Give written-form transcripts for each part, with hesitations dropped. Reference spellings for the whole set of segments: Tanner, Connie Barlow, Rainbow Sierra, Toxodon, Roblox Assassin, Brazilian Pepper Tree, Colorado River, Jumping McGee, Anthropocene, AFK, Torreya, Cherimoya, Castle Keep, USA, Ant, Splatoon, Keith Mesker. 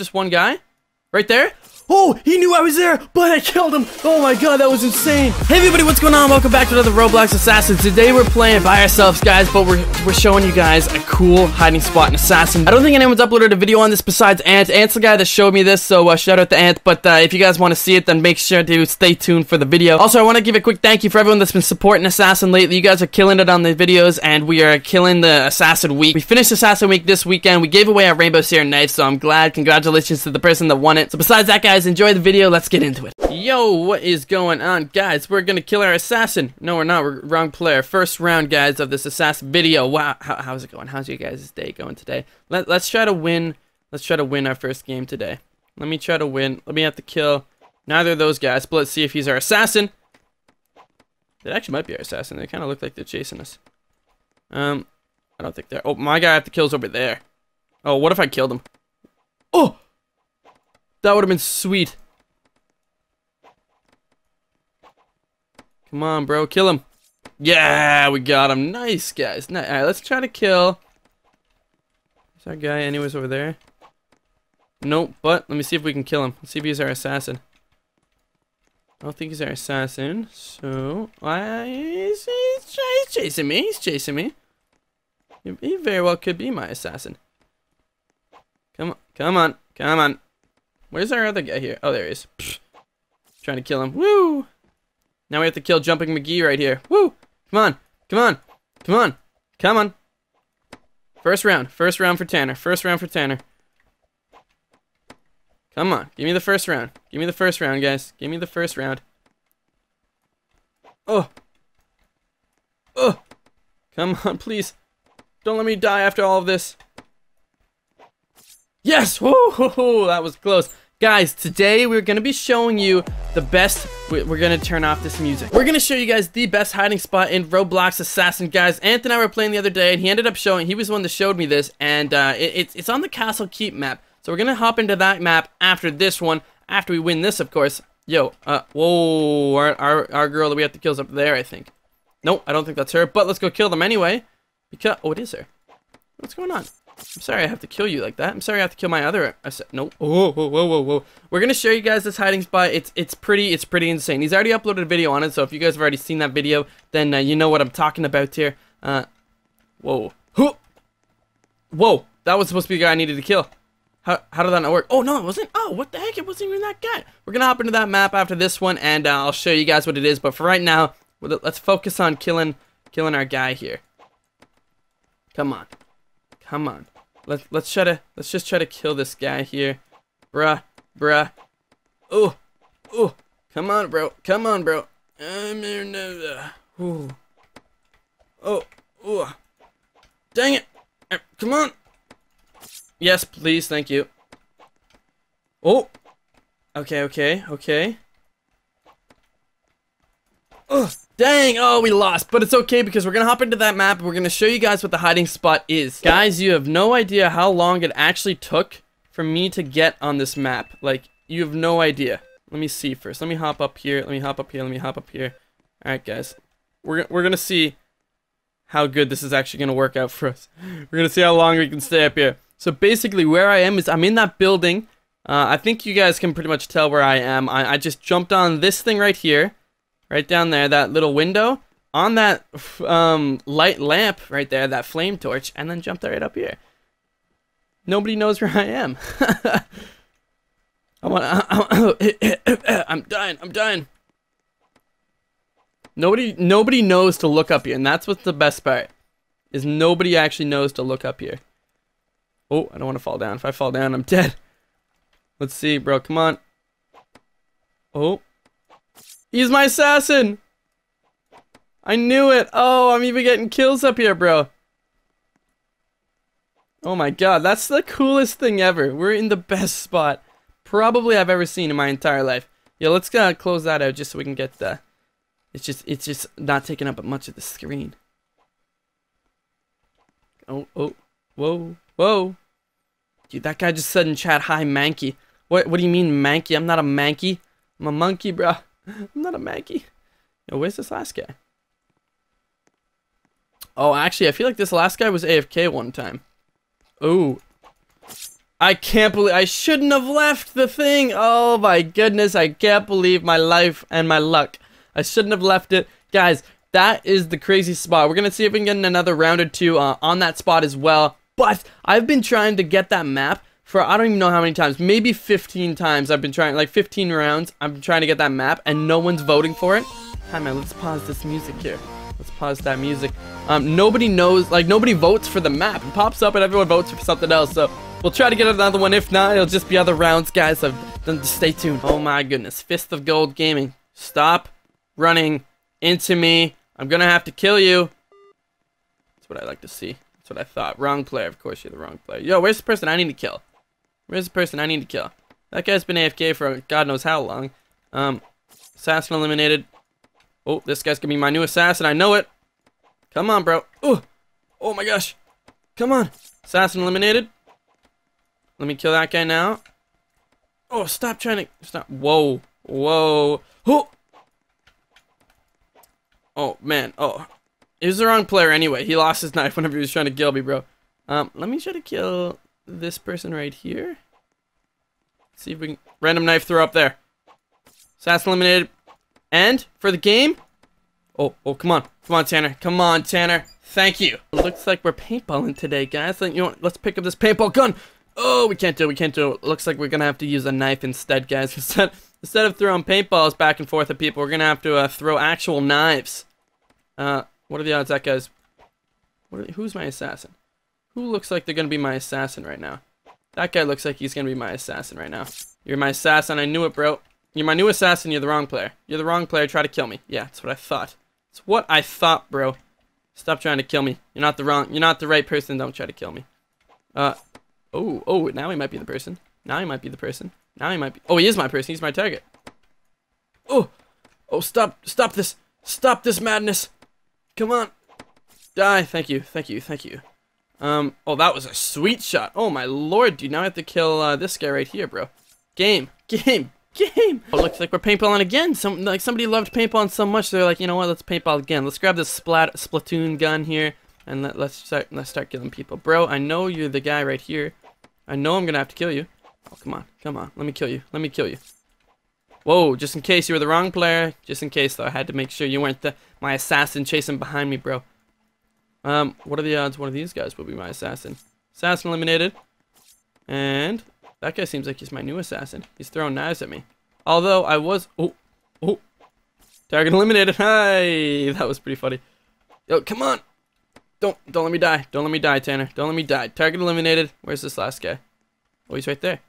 Just one guy? Right there? Oh, he knew I was there, but I killed him. Oh my god, that was insane. Hey everybody, what's going on? Welcome back to another Roblox Assassin. Today we're playing by ourselves, guys, but we're showing you guys a cool hiding spot in Assassin. I don't think anyone's uploaded a video on this besides Ant. Ant's the guy that showed me this, so shout out to Ant. But if you guys want to see it, then make sure to stay tuned for the video. Also, I want to give a quick thank you for everyone that's been supporting Assassin lately. You guys are killing it on the videos, and we are killing the Assassin week. We finished Assassin week this weekend. We gave away our Rainbow Sierra knife, so I'm glad. Congratulations to the person that won it. So besides that, guys, enjoy the video. Let's get into it. Yo, what is going on, guys? We're gonna kill our assassin. No, we're not. We're wrong player. First round, guys, of this assassin video. Wow, how's it going? How's your guys' day going today? Let's try to win. Let's try to win our first game today. Let me try to win. Let me have to kill neither of those guys, but let's see if he's our assassin. It actually might be our assassin. They kind of look like they're chasing us. I don't think they're... Oh, my guy I have to kill is over there. Oh, what if I killed him? Oh! That would have been sweet. Come on, bro. Kill him. Yeah, we got him. Nice, guys. Nice. All right, let's try to kill. Is that guy anyways over there? Nope, but let me see if we can kill him. Let's see if he's our assassin. I don't think he's our assassin, so... He's chasing me. He's chasing me. He very well could be my assassin. Come on. Come on. Come on. Where's our other guy here? Oh, there he is. Psh. Trying to kill him. Woo! Now we have to kill Jumping McGee right here. Woo! Come on. Come on. Come on. Come on. First round. First round for Tanner. First round for Tanner. Come on. Give me the first round. Give me the first round, guys. Give me the first round. Oh. Oh. Come on, please. Don't let me die after all of this. Yes! Woo! That was close. Guys, today we're going to be showing you the best... We're going to turn off this music. We're going to show you guys the best hiding spot in Roblox Assassin, guys. Ant and I were playing the other day, and he ended up showing... He was the one that showed me this, and it's on the Castle Keep map. So we're going to hop into that map after this one, after we win this, of course. Yo, whoa, our girl that we have to kill is up there, I think. Nope, I don't think that's her, but let's go kill them anyway. Because... Oh, it is her. What's going on? I'm sorry I have to kill you like that. I'm sorry I have to kill my other... Nope. Whoa, whoa, whoa, whoa, whoa. We're going to show you guys this hiding spot. It's pretty insane. He's already uploaded a video on it, so if you guys have already seen that video, then you know what I'm talking about here. Whoa. Who? Whoa. That was supposed to be the guy I needed to kill. How did that not work? Oh, no, it wasn't. Oh, what the heck? It wasn't even that guy. We're going to hop into that map after this one, and I'll show you guys what it is. But for right now, let's focus on killing our guy here. Come on. Come on, let's just try to kill this guy here, bruh. Oh, come on, bro. Oh, dang it! Come on. Yes, please, thank you. Oh, okay. Oh, dang. Oh, we lost, but it's okay because we're gonna hop into that map and we're gonna show you guys what the hiding spot is. Guys, you have no idea how long it actually took for me to get on this map. Like, you have no idea. Let me see first. Let me hop up here. All right, guys. We're gonna see how good this is actually gonna work out for us. We're gonna see how long we can stay up here. So basically where I am is I'm in that building. I think you guys can pretty much tell where I am. I just jumped on this thing right here. Right down there, that little window, on that light lamp right there, that flame torch, and then jumped right up here. Nobody knows where I am. I'm dying. Nobody knows to look up here, and that's what's the best part, is nobody actually knows to look up here. Oh, I don't want to fall down. If I fall down, I'm dead. Let's see, bro. Come on. Oh. He's my assassin! I knew it! Oh, I'm even getting kills up here, bro. Oh my god, that's the coolest thing ever. We're in the best spot probably I've ever seen in my entire life. Yeah, let's close that out just so we can get the... It's just not taking up much of the screen. Oh, whoa. Dude, that guy just said in chat, hi, manky. What do you mean, manky? I'm not a manky. I'm a monkey, bro. I'm not a Maggie. Yo, where's this last guy? Oh, actually, I feel like this last guy was AFK one time. Oh. I can't believe I shouldn't have left the thing. Oh my goodness, I can't believe my life and my luck. I shouldn't have left it. Guys, that is the crazy spot. We're gonna see if we can get another round or two on that spot as well. But I've been trying to get that map for I don't even know how many times, maybe 15 times. I've been trying, like 15 rounds. I'm trying to get that map and no one's voting for it. Hi man, let's pause this music here. Let's pause that music. Nobody knows, like nobody votes for the map. It pops up and everyone votes for something else. So we'll try to get another one. If not, it'll just be other rounds, guys. So just stay tuned. Oh my goodness, Fist of Gold Gaming. Stop running into me. I'm gonna have to kill you. That's what I like to see. That's what I thought. Wrong player. Of course, you're the wrong player. Yo, where's the person I need to kill? Where's the person I need to kill? That guy's been AFK for God knows how long. Assassin eliminated. Oh, this guy's gonna be my new assassin. I know it. Come on, bro. Oh, oh my gosh. Come on. Assassin eliminated. Let me kill that guy now. Oh, stop trying to stop. Whoa, whoa. Oh. Oh man. Oh. It was the wrong player anyway. He lost his knife whenever he was trying to kill me, bro. Let me try to kill this person right here. Let's see if we can... Random knife throw up there. Assassin eliminated. And for the game... Oh, oh, come on. Come on, Tanner. Come on, Tanner. Thank you. It looks like we're paintballing today, guys. You know what? Let's pick up this paintball gun. Oh, we can't do it. We can't do it. Looks like we're going to have to use a knife instead, guys. Instead of throwing paintballs back and forth at people, we're going to have to throw actual knives. What are the odds that guy's... Who's my assassin? Who looks like they're going to be my assassin right now? That guy looks like he's going to be my assassin right now. You're my assassin. I knew it, bro. You're my new assassin. You're the wrong player. You're the wrong player. Try to kill me. Yeah, that's what I thought. It's what I thought, bro. Stop trying to kill me. You're not the wrong... You're not the right person. Don't try to kill me. Oh, now he might be the person. Now he might be the person. Now he might be... Oh, he is my person. He's my target. Oh. Oh, stop. Stop this. Stop this madness. Come on. Die. Thank you. Thank you. Thank you. Oh, that was a sweet shot. Oh, my lord, dude. Now I have to kill this guy right here, bro. Game. Game. Game. Oh, looks like we're paintballing again. Somebody loved paintballing so much, they're like, you know what? Let's paintball again. Let's grab this Splatoon gun here, and let's start killing people. Bro, I know you're the guy right here. I know I'm going to have to kill you. Oh, come on. Come on. Let me kill you. Let me kill you. Whoa, just in case you were the wrong player. Just in case, though. I had to make sure you weren't my assassin chasing behind me, bro. What are the odds one of these guys will be my assassin? Assassin eliminated. And that guy seems like he's my new assassin. He's throwing knives at me. Although I was... Oh, oh. Target eliminated. Hi. That was pretty funny. Yo, come on. Don't let me die. Don't let me die, Tanner. Don't let me die. Target eliminated. Where's this last guy? Oh, he's right there.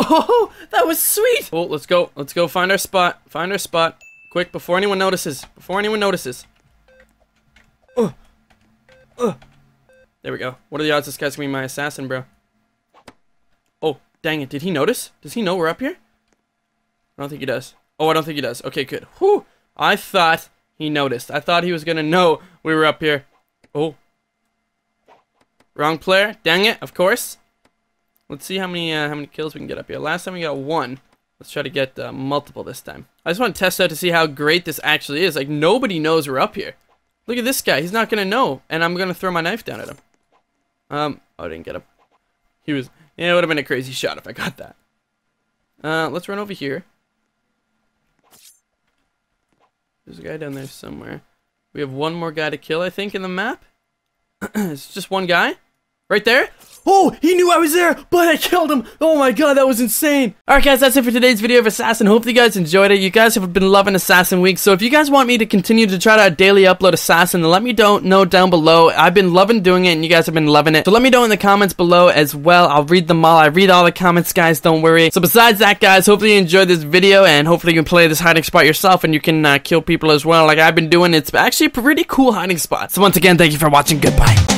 Oh, that was sweet. Oh, let's go. Let's go find our spot. Find our spot. Quick, before anyone notices. Before anyone notices. Oh. Oh. There we go. What are the odds this guy's gonna be my assassin, bro? Oh, dang it. Did he notice? Does he know we're up here? I don't think he does. Oh, I don't think he does. Okay, good. Whew. I thought he noticed. I thought he was gonna know we were up here. Oh. Wrong player. Dang it, of course. Let's see how many kills we can get up here. Last time we got one. Let's try to get multiple this time. I just want to test out to see how great this actually is. Like, nobody knows we're up here. Look at this guy. He's not going to know. And I'm going to throw my knife down at him. Oh, I didn't get him. He was... Yeah, it would have been a crazy shot if I got that. Let's run over here. There's a guy down there somewhere. We have one more guy to kill, I think, in the map. It's just one guy. Right there? Oh, he knew I was there, but I killed him. Oh my god, that was insane. Alright guys, that's it for today's video of Assassin. Hopefully you guys enjoyed it. You guys have been loving Assassin Week, so if you guys want me to continue to try to daily upload Assassin, then let me know down below. I've been loving doing it, and you guys have been loving it. So let me know in the comments below as well. I'll read them all. I read all the comments, guys. Don't worry. So besides that, guys, hopefully you enjoyed this video, and hopefully you can play this hiding spot yourself, and you can kill people as well like I've been doing. It's actually a pretty cool hiding spot. So once again, thank you for watching. Goodbye.